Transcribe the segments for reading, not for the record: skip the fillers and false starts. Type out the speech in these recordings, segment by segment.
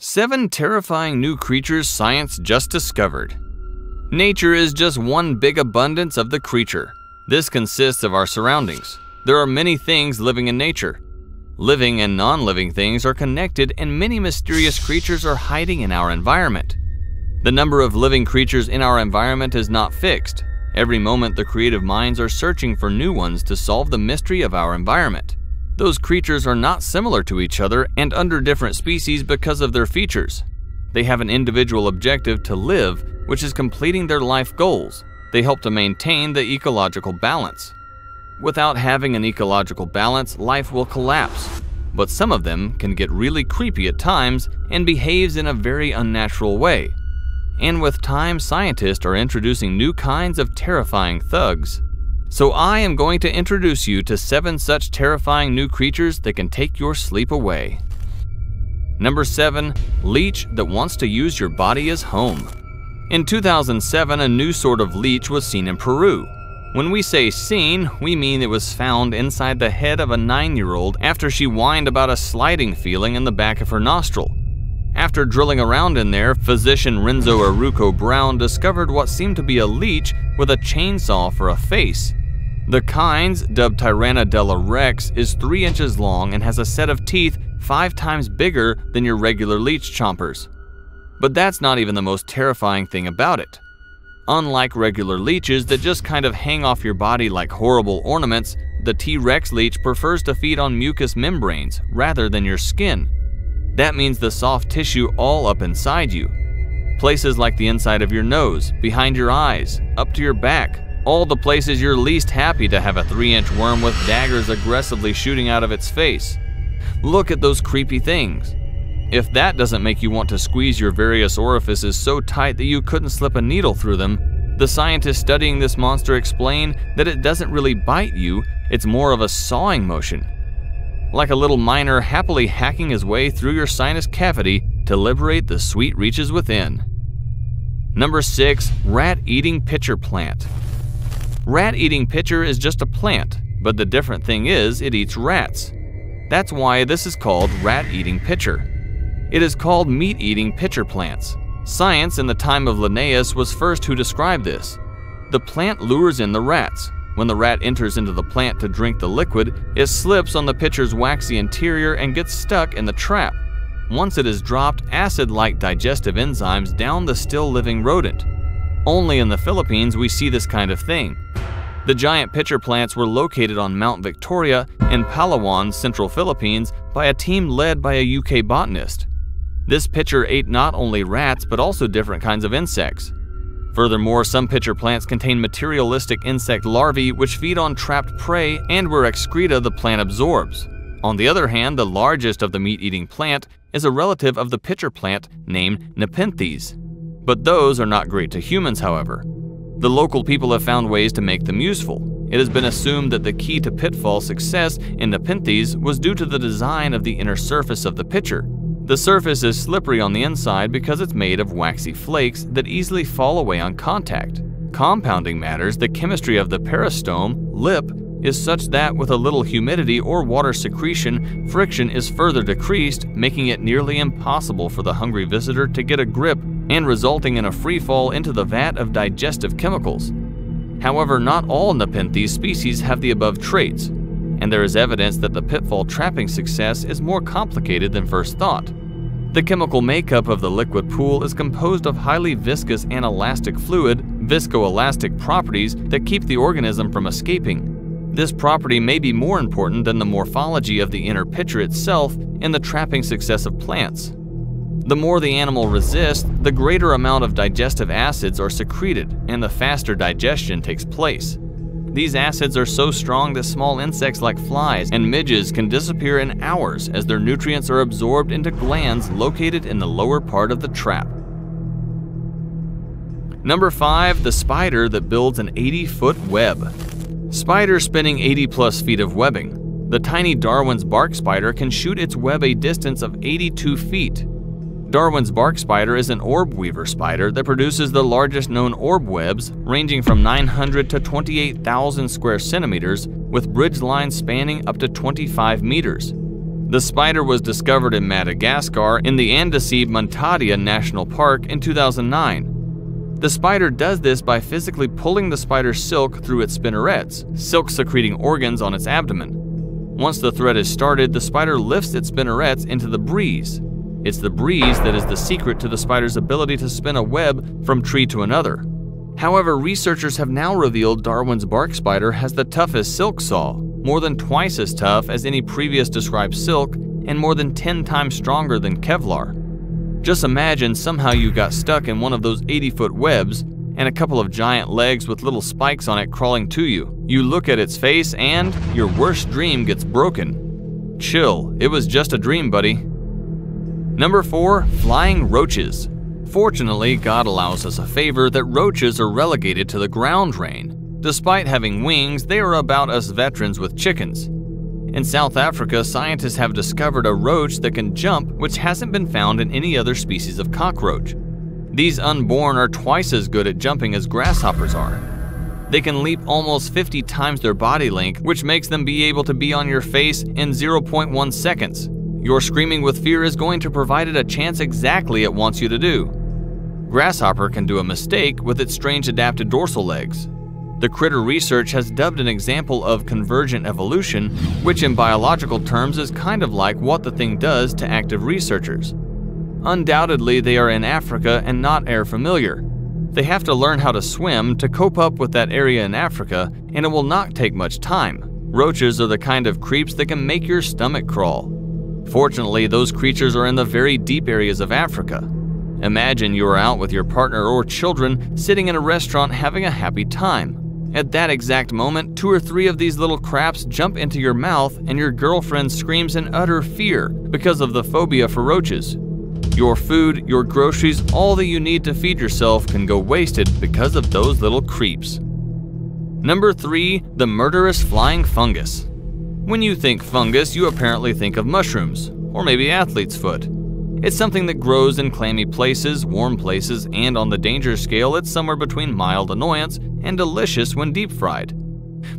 7 terrifying new creatures science just discovered. Nature is just one big abundance of the creature. This consists of our surroundings. There are many things living in nature. Living and non-living things are connected, and many mysterious creatures are hiding in our environment. The number of living creatures in our environment is not fixed. Every moment the creative minds are searching for new ones to solve the mystery of our environment. Those creatures are not similar to each other and under different species because of their features. They have an individual objective to live, which is completing their life goals. They help to maintain the ecological balance. Without having an ecological balance, life will collapse. But some of them can get really creepy at times and behaves in a very unnatural way. And with time, scientists are introducing new kinds of terrifying thugs. So I am going to introduce you to 7 such terrifying new creatures that can take your sleep away. Number 7, leech that wants to use your body as home. In 2007, a new sort of leech was seen in Peru. When we say seen, we mean it was found inside the head of a 9-year-old after she whined about a sliding feeling in the back of her nostril. After drilling around in there, physician Renzo Aruco Brown discovered what seemed to be a leech with a chainsaw for a face. The kinds, dubbed Tyrannodella rex, is 3 inches long and has a set of teeth 5 times bigger than your regular leech chompers. But that's not even the most terrifying thing about it. Unlike regular leeches that just kind of hang off your body like horrible ornaments, the T-Rex leech prefers to feed on mucous membranes rather than your skin. That means the soft tissue all up inside you. Places like the inside of your nose, behind your eyes, up to your back, all the places you're least happy to have a 3-inch worm with daggers aggressively shooting out of its face. Look at those creepy things. If that doesn't make you want to squeeze your various orifices so tight that you couldn't slip a needle through them, the scientists studying this monster explain that it doesn't really bite you, it's more of a sawing motion. Like a little miner happily hacking his way through your sinus cavity to liberate the sweet reaches within. Number 6, rat-eating pitcher plant. Rat-eating pitcher is just a plant, but the different thing is it eats rats. That's why this is called rat-eating pitcher. It is called meat-eating pitcher plants. Science in the time of Linnaeus was first who described this. The plant lures in the rats. When the rat enters into the plant to drink the liquid, it slips on the pitcher's waxy interior and gets stuck in the trap. Once it is dropped, acid-like digestive enzymes down the still living rodent. Only in the Philippines we see this kind of thing. The giant pitcher plants were located on Mount Victoria in Palawan, central Philippines, by a team led by a UK botanist. This pitcher ate not only rats but also different kinds of insects. Furthermore, some pitcher plants contain materialistic insect larvae which feed on trapped prey and where excreta the plant absorbs. On the other hand, the largest of the meat-eating plant is a relative of the pitcher plant named Nepenthes. But those are not great to humans, however. The local people have found ways to make them useful. It has been assumed that the key to pitfall success in Nepenthes was due to the design of the inner surface of the pitcher. The surface is slippery on the inside because it's made of waxy flakes that easily fall away on contact. Compounding matters, the chemistry of the peristome, lip, is such that with a little humidity or water secretion, friction is further decreased, making it nearly impossible for the hungry visitor to get a grip and resulting in a free fall into the vat of digestive chemicals. However, not all Nepenthes species have the above traits, and there is evidence that the pitfall trapping success is more complicated than first thought. The chemical makeup of the liquid pool is composed of highly viscous and elastic fluid, viscoelastic properties that keep the organism from escaping. This property may be more important than the morphology of the inner pitcher itself in the trapping success of plants. The more the animal resists, the greater amount of digestive acids are secreted and the faster digestion takes place. These acids are so strong that small insects like flies and midges can disappear in hours as their nutrients are absorbed into glands located in the lower part of the trap. Number 5, the spider that builds an 80-foot web. Spiders spinning 80-plus feet of webbing. The tiny Darwin's bark spider can shoot its web a distance of 82 feet. Darwin's bark spider is an orb weaver spider that produces the largest known orb webs, ranging from 900 to 28,000 square centimeters, with bridge lines spanning up to 25 meters. The spider was discovered in Madagascar in the Andasibe-Mantadia National Park in 2009. The spider does this by physically pulling the spider's silk through its spinnerets, silk-secreting organs on its abdomen. Once the thread is started, the spider lifts its spinnerets into the breeze. It's the breeze that is the secret to the spider's ability to spin a web from tree to another. However, researchers have now revealed Darwin's bark spider has the toughest silk saw, more than twice as tough as any previous described silk and more than 10 times stronger than Kevlar. Just imagine somehow you got stuck in one of those 80-foot webs and a couple of giant legs with little spikes on it crawling to you. You look at its face and your worst dream gets broken. Chill, it was just a dream, buddy. Number 4. Flying roaches. Fortunately, God allows us a favor that roaches are relegated to the ground reign. Despite having wings, they are about us veterans with chickens. In South Africa, scientists have discovered a roach that can jump, which hasn't been found in any other species of cockroach. These unborn are twice as good at jumping as grasshoppers are. They can leap almost 50 times their body length, which makes them be able to be on your face in 0.1 seconds. Your screaming with fear is going to provide it a chance exactly it wants you to do. Grasshopper can do a mistake with its strange adapted dorsal legs. The critter research has dubbed an example of convergent evolution, which in biological terms is kind of like what the thing does to active researchers. Undoubtedly, they are in Africa and not air familiar. They have to learn how to swim to cope up with that area in Africa, and it will not take much time. Roaches are the kind of creeps that can make your stomach crawl. Fortunately, those creatures are in the very deep areas of Africa. Imagine you are out with your partner or children sitting in a restaurant having a happy time. At that exact moment, 2 or 3 of these little craps jump into your mouth and your girlfriend screams in utter fear because of the phobia for roaches. Your food, your groceries, all that you need to feed yourself can go wasted because of those little creeps. Number 3. The murderous flying fungus. When you think fungus, you apparently think of mushrooms, or maybe athlete's foot. It's something that grows in clammy places, warm places, and on the danger scale, it's somewhere between mild annoyance and delicious when deep fried.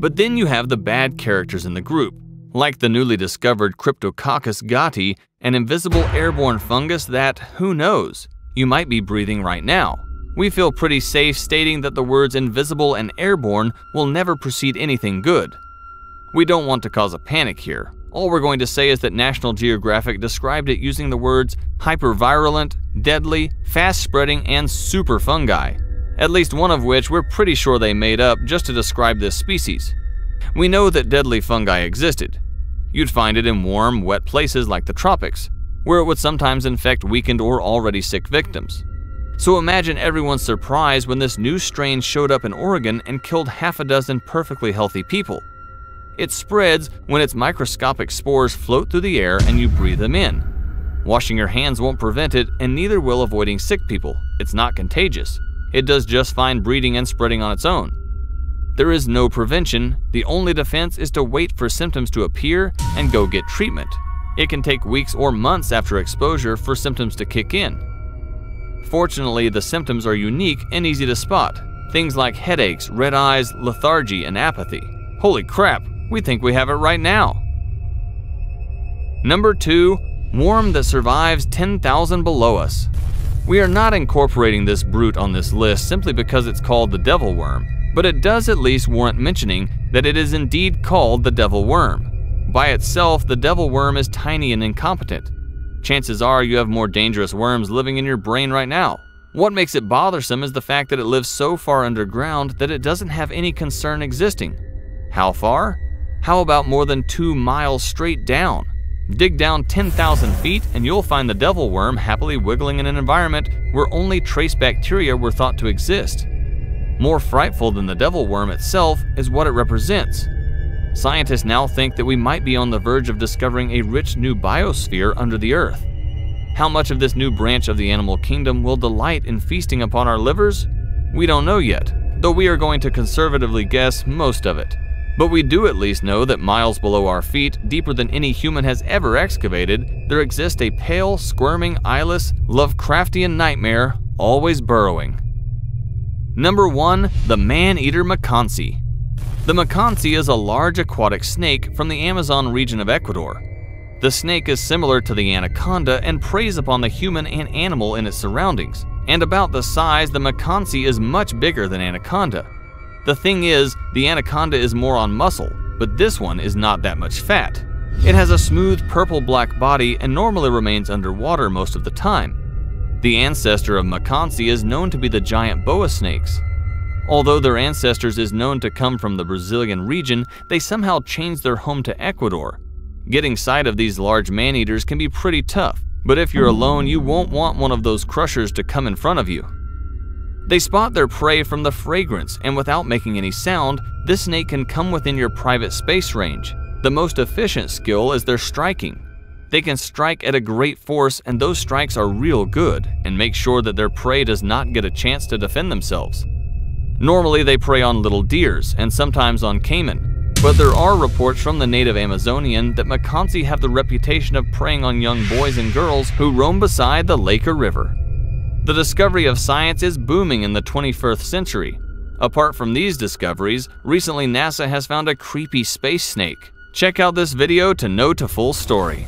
But then you have the bad characters in the group, like the newly discovered Cryptococcus gatti, an invisible airborne fungus that, who knows, you might be breathing right now. We feel pretty safe stating that the words invisible and airborne will never precede anything good. We don't want to cause a panic here. All we're going to say is that National Geographic described it using the words hypervirulent, deadly, fast-spreading, and super fungi, at least one of which we're pretty sure they made up just to describe this species. We know that deadly fungi existed. You'd find it in warm, wet places like the tropics, where it would sometimes infect weakened or already sick victims. So imagine everyone's surprise when this new strain showed up in Oregon and killed 6 perfectly healthy people. It spreads when its microscopic spores float through the air and you breathe them in. Washing your hands won't prevent it, and neither will avoiding sick people. It's not contagious. It does just fine breeding and spreading on its own. There is no prevention. The only defense is to wait for symptoms to appear and go get treatment. It can take weeks or months after exposure for symptoms to kick in. Fortunately, the symptoms are unique and easy to spot. Things like headaches, red eyes, lethargy, and apathy. Holy crap! We think we have it right now. Number 2. Worm that survives 10,000 below us. We are not incorporating this brute on this list simply because it's called the devil worm, but it does at least warrant mentioning that it is indeed called the devil worm. By itself, the devil worm is tiny and incompetent. Chances are you have more dangerous worms living in your brain right now. What makes it bothersome is the fact that it lives so far underground that it doesn't have any concern existing. How far? How about more than 2 miles straight down? Dig down 10,000 feet and you'll find the devil worm happily wiggling in an environment where only trace bacteria were thought to exist. More frightful than the devil worm itself is what it represents. Scientists now think that we might be on the verge of discovering a rich new biosphere under the earth. How much of this new branch of the animal kingdom will delight in feasting upon our livers? We don't know yet, though we are going to conservatively guess most of it. But we do at least know that miles below our feet, deeper than any human has ever excavated, there exists a pale, squirming, eyeless, Lovecraftian nightmare always burrowing. Number 1. The man-eater Makansi. The Makansi is a large aquatic snake from the Amazon region of Ecuador. The snake is similar to the anaconda and preys upon the human and animal in its surroundings. And about the size, the Makansi is much bigger than anaconda. The thing is, the anaconda is more on muscle, but this one is not that much fat. It has a smooth purple-black body and normally remains underwater most of the time. The ancestor of Makansi is known to be the giant boa snakes. Although their ancestors is known to come from the Brazilian region, they somehow changed their home to Ecuador. Getting sight of these large man-eaters can be pretty tough, but if you're alone, you won't want one of those crushers to come in front of you. They spot their prey from the fragrance, and without making any sound, this snake can come within your private space range. The most efficient skill is their striking. They can strike at a great force, and those strikes are real good and make sure that their prey does not get a chance to defend themselves. Normally they prey on little deers and sometimes on caiman. But there are reports from the native Amazonian that Makansi have the reputation of preying on young boys and girls who roam beside the lake or river. The discovery of science is booming in the 21st century. Apart from these discoveries, recently NASA has found a creepy space snake. Check out this video to know the full story.